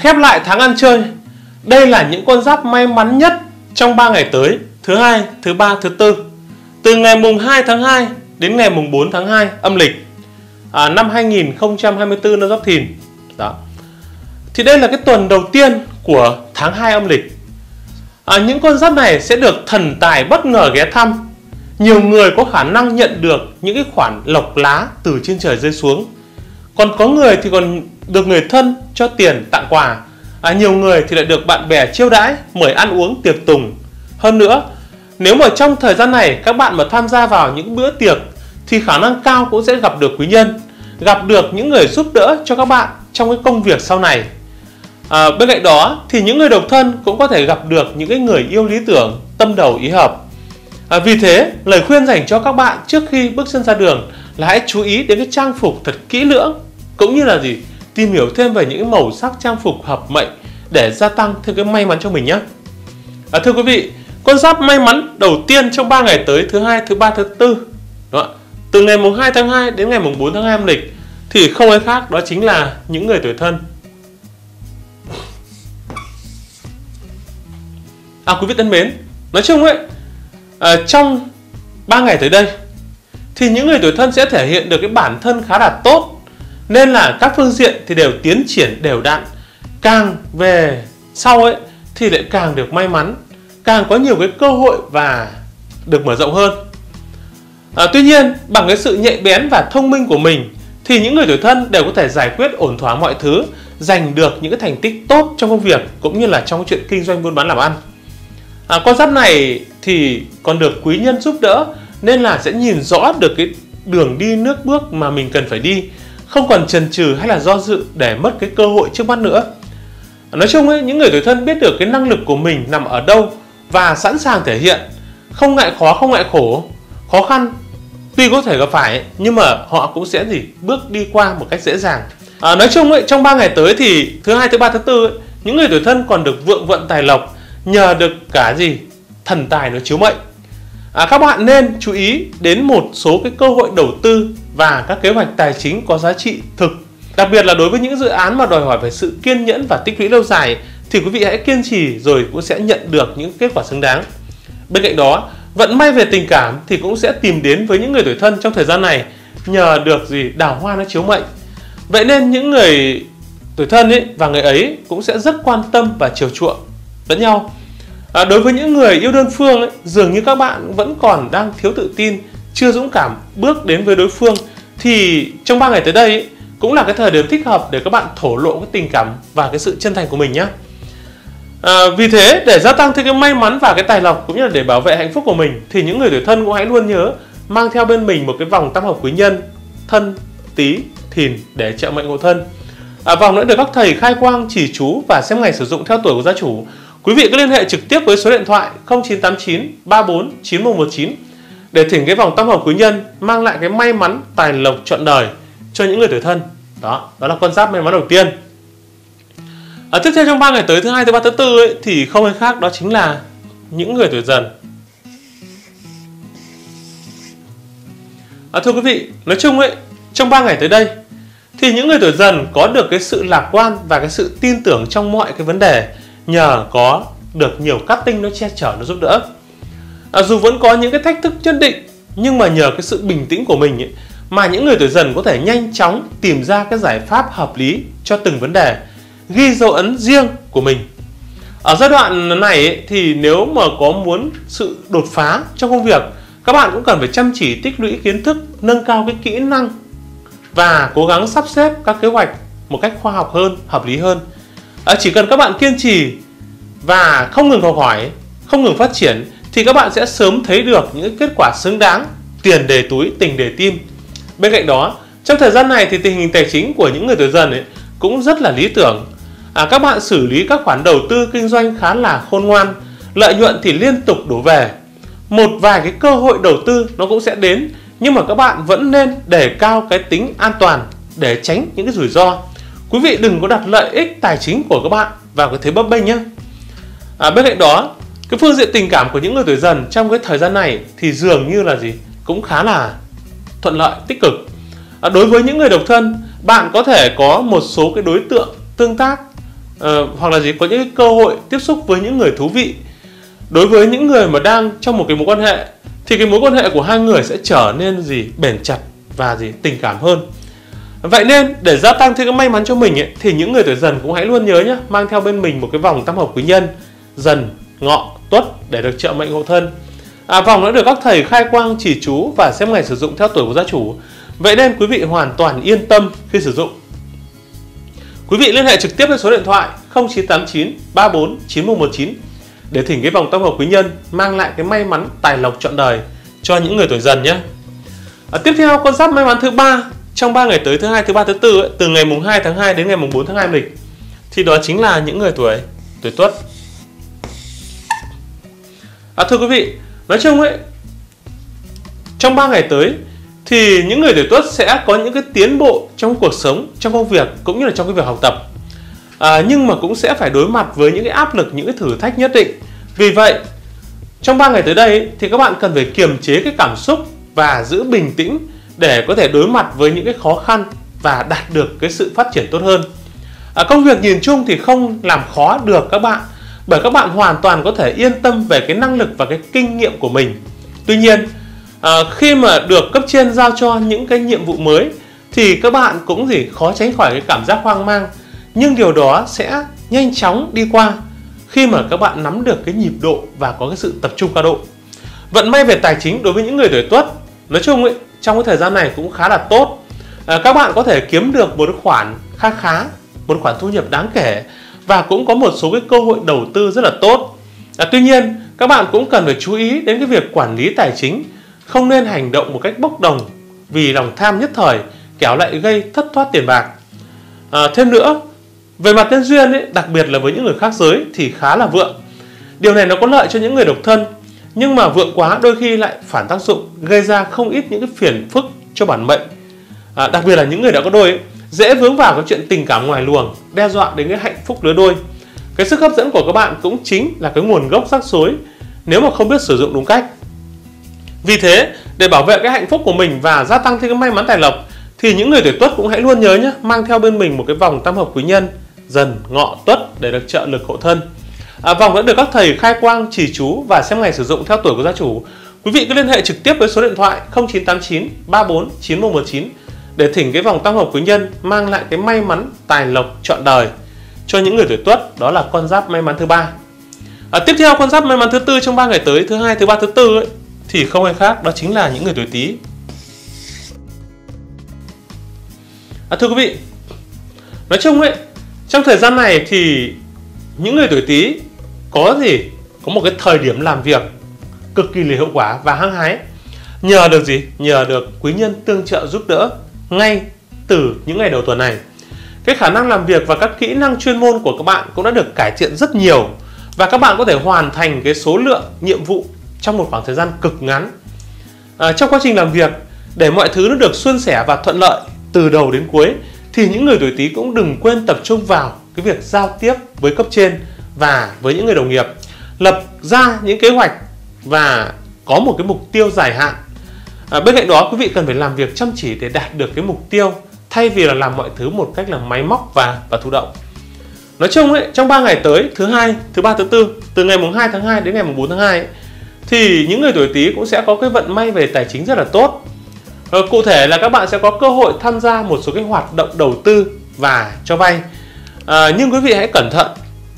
Khép lại tháng ăn chơi, đây là những con giáp may mắn nhất trong 3 ngày tới, thứ Hai, thứ Ba, thứ Tư, từ ngày mùng 2 tháng 2 đến ngày mùng 4 tháng 2 âm lịch năm 2024 năm Giáp Thìn. Đó. Thì đây là cái tuần đầu tiên của tháng 2 âm lịch. Những con giáp này sẽ được thần tài bất ngờ ghé thăm. Nhiều người có khả năng nhận được những cái khoản lộc lá từ trên trời rơi xuống. Còn có người thì còn được người thân cho tiền tặng quà. Nhiều người thì lại được bạn bè chiêu đãi, mời ăn uống tiệc tùng. Hơn nữa, nếu mà trong thời gian này các bạn mà tham gia vào những bữa tiệc thì khả năng cao cũng sẽ gặp được quý nhân, gặp được những người giúp đỡ cho các bạn trong cái công việc sau này. Bên cạnh đó thì những người độc thân cũng có thể gặp được những cái người yêu lý tưởng, tâm đầu ý hợp. Vì thế, lời khuyên dành cho các bạn trước khi bước chân ra đường là hãy chú ý đến cái trang phục thật kỹ lưỡng, cũng như là tìm hiểu thêm về những màu sắc trang phục hợp mệnh để gia tăng thêm cái may mắn cho mình nhé. Thưa quý vị, con giáp may mắn đầu tiên trong 3 ngày tới, thứ Hai, thứ Ba, thứ Tư, đúng không? Từ ngày mùng 2 tháng 2 đến ngày mùng 4 tháng 2 âm lịch thì không ai khác đó chính là những người tuổi thân. Quý vị thân mến, nói chung ấy, trong 3 ngày tới đây thì những người tuổi thân sẽ thể hiện được cái bản thân khá là tốt, nên là các phương diện thì đều tiến triển đều đặn. Càng về sau ấy thì lại càng được may mắn, càng có nhiều cái cơ hội và được mở rộng hơn. Tuy nhiên, bằng cái sự nhạy bén và thông minh của mình thì những người tuổi thân đều có thể giải quyết ổn thỏa mọi thứ, giành được những cái thành tích tốt trong công việc cũng như là trong chuyện kinh doanh buôn bán làm ăn. Con giáp này thì còn được quý nhân giúp đỡ, nên là sẽ nhìn rõ được cái đường đi nước bước mà mình cần phải đi, không còn chần chừ hay là do dự để mất cái cơ hội trước mắt nữa. Nói chung ấy, những người tuổi thân biết được cái năng lực của mình nằm ở đâu và sẵn sàng thể hiện, không ngại khó, không ngại khổ. Khó khăn tuy có thể gặp phải nhưng mà họ cũng sẽ bước đi qua một cách dễ dàng. Nói chung ấy, trong 3 ngày tới thì thứ Hai, thứ Ba, thứ Tư ấy, những người tuổi thân còn được vượng vận tài lộc, nhờ được cả thần tài nó chiếu mệnh. Các bạn nên chú ý đến một số cái cơ hội đầu tư và các kế hoạch tài chính có giá trị thực. Đặc biệt là đối với những dự án mà đòi hỏi về sự kiên nhẫn và tích lũy lâu dài thì quý vị hãy kiên trì rồi cũng sẽ nhận được những kết quả xứng đáng. Bên cạnh đó, vận may về tình cảm thì cũng sẽ tìm đến với những người tuổi thân trong thời gian này, nhờ được đào hoa nó chiếu mệnh. Vậy nên những người tuổi thân ấy và người ấy cũng sẽ rất quan tâm và chiều chuộng lẫn nhau. Đối với những người yêu đơn phương ấy, dường như các bạn vẫn còn đang thiếu tự tin, chưa dũng cảm bước đến với đối phương, thì trong 3 ngày tới đây ấy, cũng là cái thời điểm thích hợp để các bạn thổ lộ cái tình cảm và cái sự chân thành của mình nhé. Vì thế, để gia tăng thêm cái may mắn và cái tài lộc cũng như là để bảo vệ hạnh phúc của mình thì những người tuổi thân cũng hãy luôn nhớ mang theo bên mình một cái vòng tam hợp quý nhân Thân, Tý, Thìn để trợ mệnh hộ thân. Vòng nữa được các thầy khai quang chỉ chú và xem ngày sử dụng theo tuổi của gia chủ. Quý vị cứ liên hệ trực tiếp với số điện thoại 0989 34 9119 để thỉnh cái vòng tam hợp quý nhân mang lại cái may mắn tài lộc trọn đời cho những người tuổi thân. Đó là con giáp may mắn đầu tiên. Tiếp theo trong 3 ngày tới, thứ Hai, thứ Ba, thứ Tư ấy, thì không ai khác đó chính là những người tuổi Dần. Thưa quý vị, nói chung ấy, trong 3 ngày tới đây thì những người tuổi Dần có được cái sự lạc quan và cái sự tin tưởng trong mọi cái vấn đề, nhờ có được nhiều cát tinh nó che chở, nó giúp đỡ. Dù vẫn có những cái thách thức nhất định nhưng mà nhờ cái sự bình tĩnh của mình ấy, mà những người tuổi Dần có thể nhanh chóng tìm ra cái giải pháp hợp lý cho từng vấn đề, ghi dấu ấn riêng của mình. Ở giai đoạn này ấy, thì nếu mà có muốn sự đột phá trong công việc, các bạn cũng cần phải chăm chỉ tích lũy kiến thức, nâng cao cái kỹ năng và cố gắng sắp xếp các kế hoạch một cách khoa học hơn, hợp lý hơn. Chỉ cần các bạn kiên trì và không ngừng học hỏi, không ngừng phát triển thì các bạn sẽ sớm thấy được những kết quả xứng đáng, tiền để túi, tình để tim. Bên cạnh đó, trong thời gian này thì tình hình tài chính của những người tuổi Dần ấy cũng rất là lý tưởng. Các bạn xử lý các khoản đầu tư kinh doanh khá là khôn ngoan, lợi nhuận thì liên tục đổ về. Một vài cái cơ hội đầu tư nó cũng sẽ đến, nhưng mà các bạn vẫn nên đề cao cái tính an toàn để tránh những cái rủi ro. Quý vị đừng có đặt lợi ích tài chính của các bạn vào cái thế bấp bênh nhé. Bên cạnh đó, cái phương diện tình cảm của những người tuổi Dần trong cái thời gian này thì dường như là cũng khá là thuận lợi, tích cực. Đối với những người độc thân, bạn có thể có một số cái đối tượng tương tác hoặc là gì có những cơ hội tiếp xúc với những người thú vị. Đối với những người mà đang trong một cái mối quan hệ thì cái mối quan hệ của hai người sẽ trở nên gì bền chặt và gì tình cảm hơn. Vậy nên để gia tăng thêm cái may mắn cho mình ấy, thì những người tuổi Dần cũng hãy luôn nhớ nhé, mang theo bên mình một cái vòng tam hợp quý nhân Dần, Ngọ, Tuất để được trợ mệnh hộ thân. Vòng đã được các thầy khai quang chỉ chú và xem ngày sử dụng theo tuổi của gia chủ. Vậy nên quý vị hoàn toàn yên tâm khi sử dụng. Quý vị liên hệ trực tiếp với số điện thoại 0989 34 9119 để thỉnh cái vòng tam hợp quý nhân mang lại cái may mắn tài lộc trọn đời cho những người tuổi Dần nhé. Tiếp theo con giáp may mắn thứ ba trong 3 ngày tới thứ Hai, thứ Ba, thứ Tư ấy, từ ngày mùng 2 tháng 2 đến ngày mùng 4 tháng 2 âm lịch, thì đó chính là những người tuổi Tuất. Thưa quý vị, nói chung ấy, trong 3 ngày tới thì những người tuổi Tuất sẽ có những cái tiến bộ trong cuộc sống, trong công việc cũng như là trong cái việc học tập. Nhưng mà cũng sẽ phải đối mặt với những cái áp lực, những cái thử thách nhất định. Vì vậy, trong 3 ngày tới đây ấy, thì các bạn cần phải kiềm chế cái cảm xúc và giữ bình tĩnh để có thể đối mặt với những cái khó khăn và đạt được cái sự phát triển tốt hơn. Công việc nhìn chung thì không làm khó được các bạn, bởi các bạn hoàn toàn có thể yên tâm về cái năng lực và cái kinh nghiệm của mình. Tuy nhiên, khi mà được cấp trên giao cho những cái nhiệm vụ mới thì các bạn cũng khó tránh khỏi cái cảm giác hoang mang. Nhưng điều đó sẽ nhanh chóng đi qua khi mà các bạn nắm được cái nhịp độ và có cái sự tập trung cao độ. Vận may về tài chính đối với những người tuổi Tuất nói chung ấy, trong cái thời gian này cũng khá là tốt. Các bạn có thể kiếm được một khoản một khoản thu nhập đáng kể và cũng có một số cái cơ hội đầu tư rất là tốt. Tuy nhiên, các bạn cũng cần phải chú ý đến cái việc quản lý tài chính, không nên hành động một cách bốc đồng vì lòng tham nhất thời, kéo lại gây thất thoát tiền bạc. Thêm nữa, về mặt nhân duyên ấy, đặc biệt là với những người khác giới thì khá là vượng. Điều này nó có lợi cho những người độc thân, nhưng mà vượng quá đôi khi lại phản tác dụng, gây ra không ít những cái phiền phức cho bản mệnh. Đặc biệt là những người đã có đôi ấy, dễ vướng vào cái chuyện tình cảm ngoài luồng, đe dọa đến cái hạnh phúc lứa đôi. Cái sức hấp dẫn của các bạn cũng chính là cái nguồn gốc rắc rối nếu mà không biết sử dụng đúng cách. Vì thế, để bảo vệ cái hạnh phúc của mình và gia tăng thêm cái may mắn tài lộc thì những người tuổi Tuất cũng hãy luôn nhớ nhé, mang theo bên mình một cái vòng tam hợp quý nhân Dần, Ngọ, Tuất để được trợ lực hộ thân. Vòng đã được các thầy khai quang chỉ chú và xem ngày sử dụng theo tuổi của gia chủ. Quý vị cứ liên hệ trực tiếp với số điện thoại 0989 34 9119 để thỉnh cái vòng tam hợp quý nhân mang lại cái may mắn tài lộc trọn đời cho những người tuổi Tuất. Đó là con giáp may mắn thứ ba. Tiếp theo con giáp may mắn thứ tư trong 3 ngày tới, thứ Hai, thứ Ba, thứ Tư ấy, thì không ai khác đó chính là những người tuổi Tý. Thưa quý vị, nói chung ấy, trong thời gian này thì những người tuổi Tý có một cái thời điểm làm việc cực kỳ là hiệu quả và hăng hái, nhờ được nhờ được quý nhân tương trợ giúp đỡ ngay từ những ngày đầu tuần này. Cái khả năng làm việc và các kỹ năng chuyên môn của các bạn cũng đã được cải thiện rất nhiều và các bạn có thể hoàn thành cái số lượng nhiệm vụ trong một khoảng thời gian cực ngắn. Trong quá trình làm việc, để mọi thứ nó được suôn sẻ và thuận lợi từ đầu đến cuối thì những người tuổi Tý cũng đừng quên tập trung vào cái việc giao tiếp với cấp trên và với những người đồng nghiệp, lập ra những kế hoạch và có một cái mục tiêu dài hạn. Bên cạnh đó, quý vị cần phải làm việc chăm chỉ để đạt được cái mục tiêu thay vì là làm mọi thứ một cách là máy móc và thụ động. Nói chung ấy, trong 3 ngày tới, thứ Hai, thứ Ba, thứ Tư, từ ngày mùng 2 tháng 2 đến ngày mùng 4 tháng 2 ấy, thì những người tuổi Tý cũng sẽ có cái vận may về tài chính rất là tốt. Cụ thể là các bạn sẽ có cơ hội tham gia một số cái hoạt động đầu tư và cho vay. Nhưng quý vị hãy cẩn thận,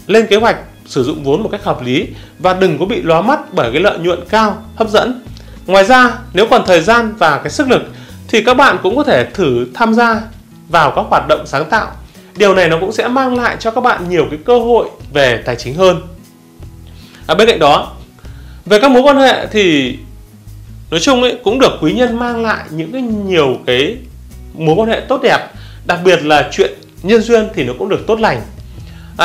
lên kế hoạch sử dụng vốn một cách hợp lý và đừng có bị lóa mắt bởi cái lợi nhuận cao hấp dẫn. Ngoài ra, nếu còn thời gian và cái sức lực thì các bạn cũng có thể thử tham gia vào các hoạt động sáng tạo. Điều này nó cũng sẽ mang lại cho các bạn nhiều cái cơ hội về tài chính hơn. Bên cạnh đó, về các mối quan hệ thì nói chung ấy, cũng được quý nhân mang lại những cái nhiều cái mối quan hệ tốt đẹp, đặc biệt là chuyện nhân duyên thì nó cũng được tốt lành.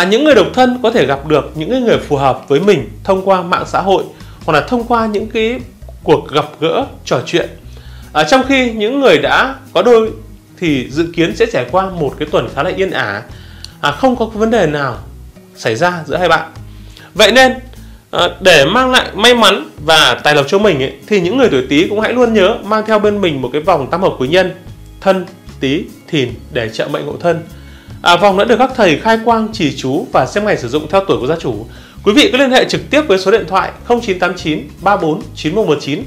Những người độc thân có thể gặp được những người phù hợp với mình thông qua mạng xã hội hoặc là thông qua những cái cuộc gặp gỡ, trò chuyện. Trong khi những người đã có đôi thì dự kiến sẽ trải qua một cái tuần khá là yên ả, không có vấn đề nào xảy ra giữa hai bạn. Vậy nên để mang lại may mắn và tài lộc cho mình ấy, thì những người tuổi Tý cũng hãy luôn nhớ mang theo bên mình một cái vòng tam hợp quý nhân Thân, Tý, Thìn để trợ mệnh hộ thân. Vòng đã được các thầy khai quang chỉ chú và xem ngày sử dụng theo tuổi của gia chủ. Quý vị cứ liên hệ trực tiếp với số điện thoại 0989 34 9119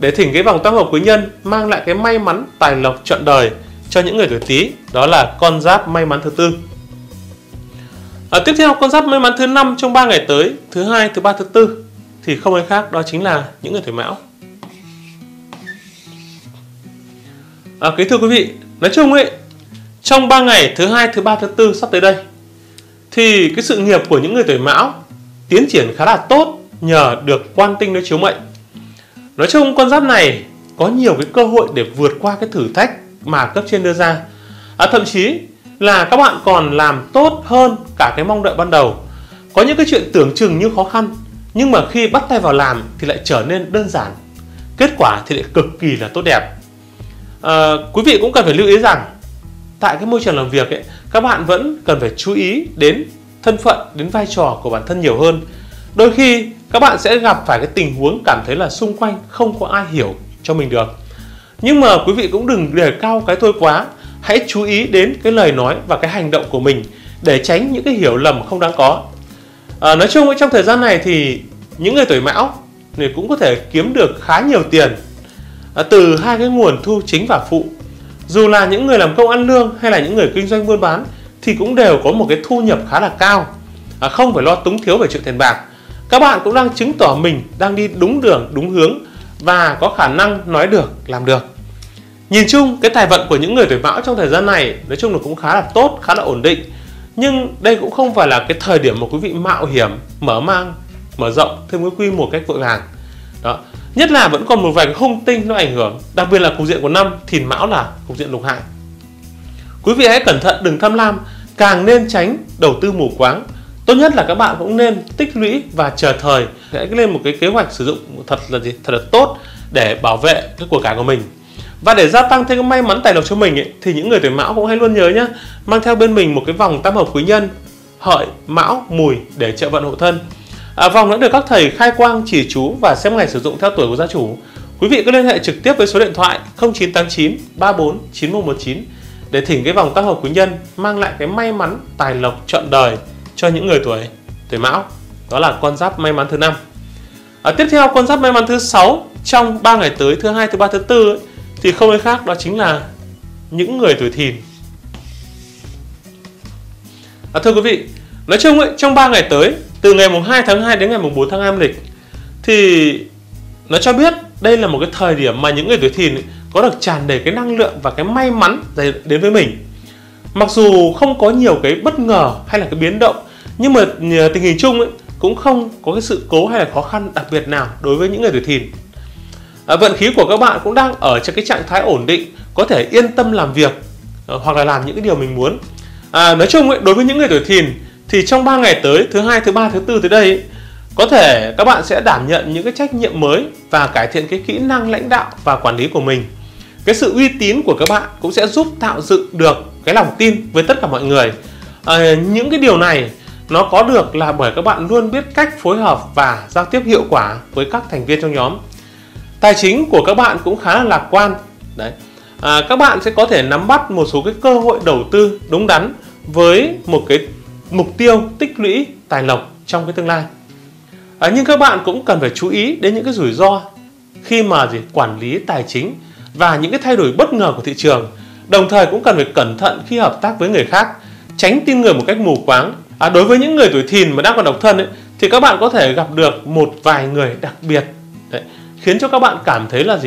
để thỉnh cái vòng tam hợp quý nhân mang lại cái may mắn tài lộc trọn đời cho những người tuổi Tý, đó là con giáp may mắn thứ tư. Tiếp theo, con giáp may mắn thứ 5 trong 3 ngày tới, thứ hai, thứ ba, thứ tư thì không ai khác, đó chính là những người tuổi Mão. Kính thưa quý vị, nói chung ấy, trong 3 ngày thứ hai, thứ ba, thứ tư sắp tới đây thì cái sự nghiệp của những người tuổi Mão tiến triển khá là tốt nhờ được quan tinh nó chiếu mệnh. Nói chung con giáp này có nhiều cái cơ hội để vượt qua cái thử thách mà cấp trên đưa ra. Thậm chí là các bạn còn làm tốt hơn cả cái mong đợi ban đầu. Có những cái chuyện tưởng chừng như khó khăn nhưng mà khi bắt tay vào làm thì lại trở nên đơn giản, kết quả thì lại cực kỳ là tốt đẹp. Quý vị cũng cần phải lưu ý rằng tại cái môi trường làm việc ấy, các bạn vẫn cần phải chú ý đến thân phận, đến vai trò của bản thân nhiều hơn. Đôi khi các bạn sẽ gặp phải cái tình huống cảm thấy là xung quanh không có ai hiểu cho mình được. Nhưng mà quý vị cũng đừng đề cao cái tôi quá. Hãy chú ý đến cái lời nói và cái hành động của mình để tránh những cái hiểu lầm không đáng có. Nói chung trong thời gian này thì những người tuổi Mão thì cũng có thể kiếm được khá nhiều tiền từ hai cái nguồn thu chính và phụ. Dù là những người làm công ăn lương hay là những người kinh doanh buôn bán thì cũng đều có một cái thu nhập khá là cao, không phải lo túng thiếu về chuyện tiền bạc. Các bạn cũng đang chứng tỏ mình đang đi đúng đường, đúng hướng và có khả năng nói được, làm được. Nhìn chung cái tài vận của những người tuổi Mão trong thời gian này nói chung là cũng khá là tốt, khá là ổn định. Nhưng đây cũng không phải là cái thời điểm mà quý vị mạo hiểm, mở mang, mở rộng thêm cái quy một cách vội vàng. Đó. Nhất là vẫn còn một vài hung tinh nó ảnh hưởng, đặc biệt là cục diện của năm Thìn Mão là cục diện lục hại. Quý vị hãy cẩn thận, đừng tham lam, càng nên tránh đầu tư mù quáng. Tốt nhất là các bạn cũng nên tích lũy và chờ thời, hãy lên một cái kế hoạch sử dụng thật là tốt để bảo vệ cái của cải của mình. Và để gia tăng thêm cái may mắn tài lộc cho mình ấy, thì những người tuổi Mão cũng hãy luôn nhớ nhé, mang theo bên mình một cái vòng tam hợp quý nhân Hợi, Mão, Mùi để trợ vận hộ thân. Vòng đã được các thầy khai quang chỉ chú và xem ngày sử dụng theo tuổi của gia chủ. Quý vị cứ liên hệ trực tiếp với số điện thoại 0989 34 9119 để thỉnh cái vòng tam hợp quý nhân mang lại cái may mắn tài lộc trọn đời cho những người tuổi Mão, đó là con giáp may mắn thứ 5. Tiếp theo, con giáp may mắn thứ 6 trong 3 ngày tới, thứ hai, thứ ba, thứ tư ấy, thì không ai khác, đó chính là những người tuổi Thìn. Thưa quý vị, nói chung ấy, trong 3 ngày tới, từ ngày mùng 2 tháng 2 đến ngày mùng 4 tháng 2 âm lịch thì nó cho biết đây là một cái thời điểm mà những người tuổi Thìn ấy, có được tràn đầy cái năng lượng và cái may mắn đến với mình. Mặc dù không có nhiều cái bất ngờ hay là cái biến động, nhưng mà tình hình chung ấy, cũng không có cái sự cố hay là khó khăn đặc biệt nào đối với những người tuổi Thìn. Vận khí của các bạn cũng đang ở trong cái trạng thái ổn định, có thể yên tâm làm việc hoặc là làm những cái điều mình muốn. Nói chung ấy, đối với những người tuổi Thìn thì trong 3 ngày tới, thứ hai, thứ ba, thứ tư tới đây ấy, có thể các bạn sẽ đảm nhận những cái trách nhiệm mới và cải thiện cái kỹ năng lãnh đạo và quản lý của mình. Cái sự uy tín của các bạn cũng sẽ giúp tạo dựng được cái lòng tin với tất cả mọi người. Những cái điều này nó có được là bởi các bạn luôn biết cách phối hợp và giao tiếp hiệu quả với các thành viên trong nhóm. Tài chính của các bạn cũng khá là lạc quan. Đấy. Các bạn sẽ có thể nắm bắt một số cái cơ hội đầu tư đúng đắn với một cái mục tiêu tích lũy tài lộc trong cái tương lai. Nhưng các bạn cũng cần phải chú ý đến những cái rủi ro khi mà quản lý tài chính và những cái thay đổi bất ngờ của thị trường. Đồng thời cũng cần phải cẩn thận khi hợp tác với người khác, tránh tin người một cách mù quáng. Đối với những người tuổi Thìn mà đang còn độc thân ấy, thì các bạn có thể gặp được một vài người đặc biệt. Đấy. Khiến cho các bạn cảm thấy là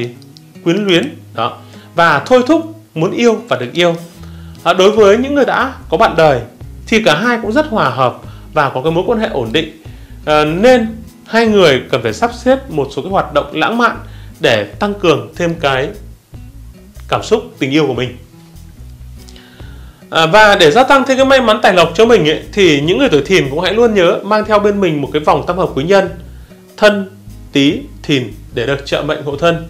quyến luyến đó và thôi thúc muốn yêu và được yêu. Đối với những người đã có bạn đời thì cả hai cũng rất hòa hợp và có cái mối quan hệ ổn định, nên hai người cần phải sắp xếp một số cái hoạt động lãng mạn để tăng cường thêm cái cảm xúc tình yêu của mình. Và để gia tăng thêm cái may mắn tài lộc cho mình ấy, thì những người tuổi Thìn cũng hãy luôn nhớ mang theo bên mình một cái vòng tam hợp quý nhân Thân, Tý, Thìn để được trợ mệnh hộ thân.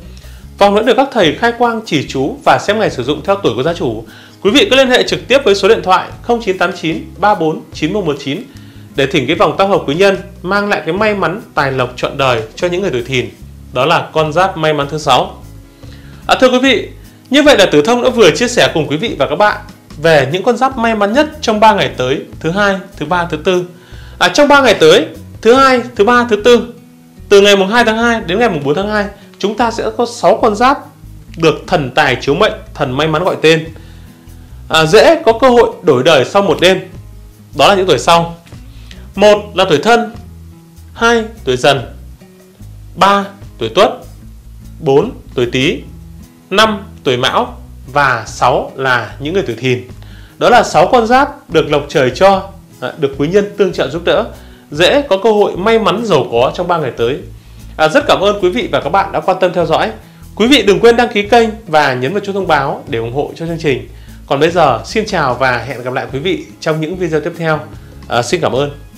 Vòng đã được các thầy khai quang chỉ chú và xem ngày sử dụng theo tuổi của gia chủ. Quý vị cứ liên hệ trực tiếp với số điện thoại 0989 34 9119 để thỉnh cái vòng tam hợp quý nhân mang lại cái may mắn tài lộc trọn đời cho những người tuổi Thìn, đó là con giáp may mắn thứ 6. Thưa quý vị, như vậy là Tử Thông đã vừa chia sẻ cùng quý vị và các bạn về những con giáp may mắn nhất trong 3 ngày tới, thứ hai, thứ ba, thứ tư. Trong 3 ngày tới, thứ hai, thứ ba, thứ tư, từ ngày mùng 2 tháng 2 đến ngày mùng 4 tháng 2, chúng ta sẽ có 6 con giáp được thần tài chiếu mệnh, thần may mắn gọi tên. Dễ có cơ hội đổi đời sau một đêm. Đó là những tuổi sau: 1 là tuổi Thân, 2 tuổi Dần, 3 tuổi Tuất, 4 tuổi Tý, 5 tuổi Mão và 6 là những người tuổi Thìn. Đó là 6 con giáp được lộc trời cho, được quý nhân tương trợ giúp đỡ, dễ có cơ hội may mắn giàu có trong 3 ngày tới. Rất cảm ơn quý vị và các bạn đã quan tâm theo dõi. Quý vị đừng quên đăng ký kênh và nhấn vào chuông thông báo để ủng hộ cho chương trình. Còn bây giờ, xin chào và hẹn gặp lại quý vị trong những video tiếp theo. Xin cảm ơn.